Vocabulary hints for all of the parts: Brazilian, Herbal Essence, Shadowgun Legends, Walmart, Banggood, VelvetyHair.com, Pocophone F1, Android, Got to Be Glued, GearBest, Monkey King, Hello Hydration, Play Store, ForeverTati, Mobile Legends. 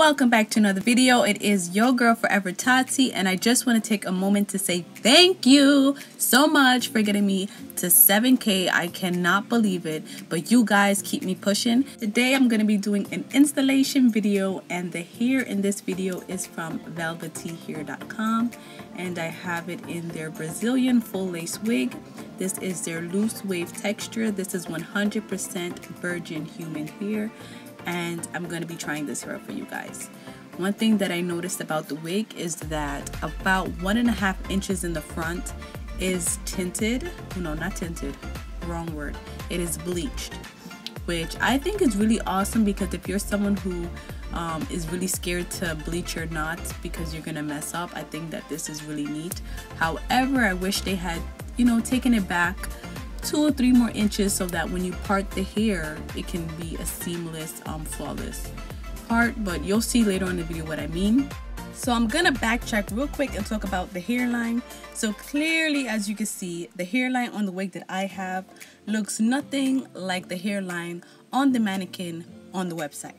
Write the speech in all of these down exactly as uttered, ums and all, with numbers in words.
Welcome back to another video. It is your girl Forever Tati, and I just want to take a moment to say thank you so much for getting me to seven K. I cannot believe it, but you guys keep me pushing. Today I'm going to be doing an installation video, and the hair in this video is from Velvety Hair dot com, and I have it in their Brazilian full lace wig. This is their loose wave texture. This is one hundred percent virgin human hair, and I'm going to be trying this hair for you guys. One thing that I noticed about the wig is that about one and a half inches in the front is tinted. No, not tinted. Wrong word. It is bleached, which I think is really awesome, because if you're someone who um, is really scared to bleach your knots because you're going to mess up, I think that this is really neat. However, I wish they had, you know, taken it back two or three more inches so that when you part the hair, it can be a seamless, um, flawless part, but you'll see later on in the video what I mean. So I'm gonna backtrack real quick and talk about the hairline. So clearly, as you can see, the hairline on the wig that I have looks nothing like the hairline on the mannequin on the website.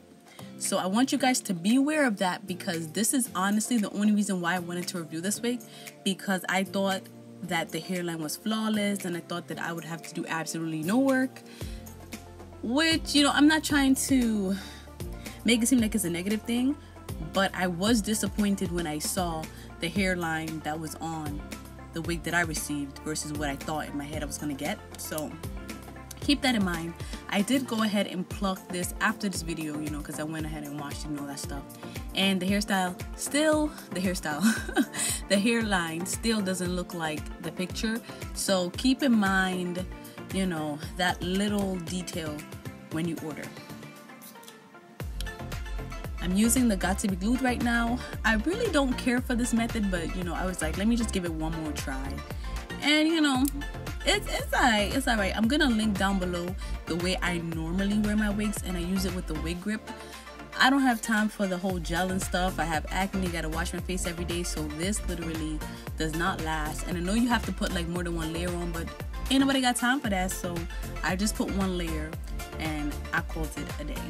So I want you guys to be aware of that, because this is honestly the only reason why I wanted to review this wig, because I thought that the hairline was flawless and I thought that I would have to do absolutely no work, which, you know, I'm not trying to make it seem like it's a negative thing, but I was disappointed when I saw the hairline that was on the wig that I received versus what I thought in my head I was gonna get. So keep that in mind. I did go ahead and pluck this after this video, you know, because I went ahead and washed it and all that stuff. And the hairstyle still, the hairstyle, the hairline still doesn't look like the picture. So keep in mind, you know, that little detail when you order. I'm using the Got to Be Glued right now. I really don't care for this method, but, you know, I was like, let me just give it one more try. And, you know, It's, it's alright, it's alright. I'm gonna link down below the way I normally wear my wigs, and I use it with the wig grip. I don't have time for the whole gel and stuff. I have acne, gotta wash my face every day, so this literally does not last. And I know you have to put like more than one layer on, but ain't nobody got time for that, so I just put one layer and I called it a day.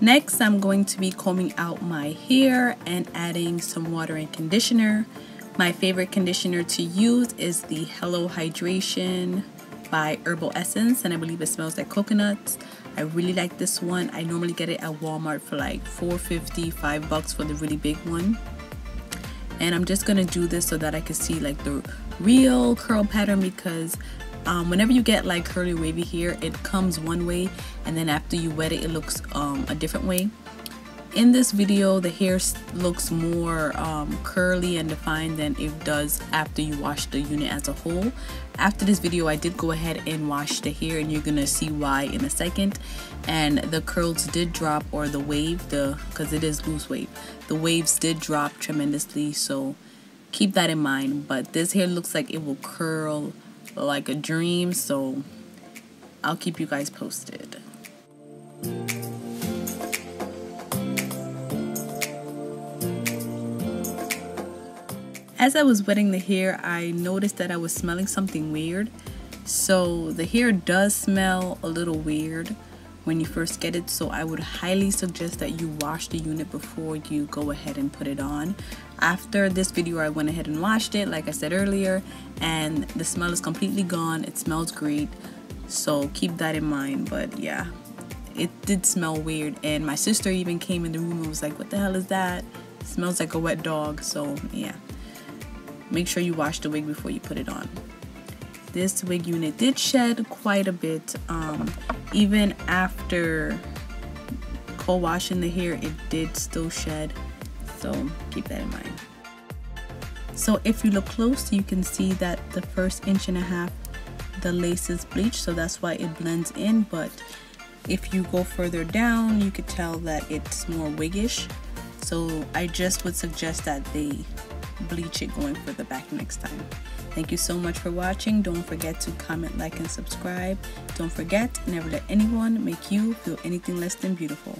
Next, I'm going to be combing out my hair and adding some water and conditioner. My favorite conditioner to use is the Hello Hydration by Herbal Essence, and I believe it smells like coconuts. I really like this one. I normally get it at Walmart for like four fifty, five bucks for the really big one. And I'm just gonna do this so that I can see like the real curl pattern, because Um, whenever you get like curly wavy hair, it comes one way, and then after you wet it, it looks um, a different way. In this video, the hair looks more um, curly and defined than it does after you wash the unit as a whole. After this video, I did go ahead and wash the hair, and you're gonna see why in a second. And the curls did drop, or the wave, the because it is loose wave, the waves did drop tremendously, so keep that in mind. But this hair looks like it will curl like a dream, so I'll keep you guys posted. As I was wetting the hair, I noticed that I was smelling something weird. So the hair does smell a little weird when you first get it, so I would highly suggest that you wash the unit before you go ahead and put it on. After this video, I went ahead and washed it, like I said earlier, and the smell is completely gone. It smells great, so keep that in mind. But yeah, it did smell weird, and my sister even came in the room and was like, what the hell is that? It smells like a wet dog. So yeah, make sure you wash the wig before you put it on. This wig unit did shed quite a bit. Um, even after cold washing the hair, it did still shed, so keep that in mind. So if you look close, you can see that the first inch and a half, the lace is bleached, so that's why it blends in. But if you go further down, you could tell that it's more wiggish, so I just would suggest that they bleach it going for the back next time. Thank you so much for watching. Don't forget to comment, like, and subscribe. Don't forget, never let anyone make you feel anything less than beautiful.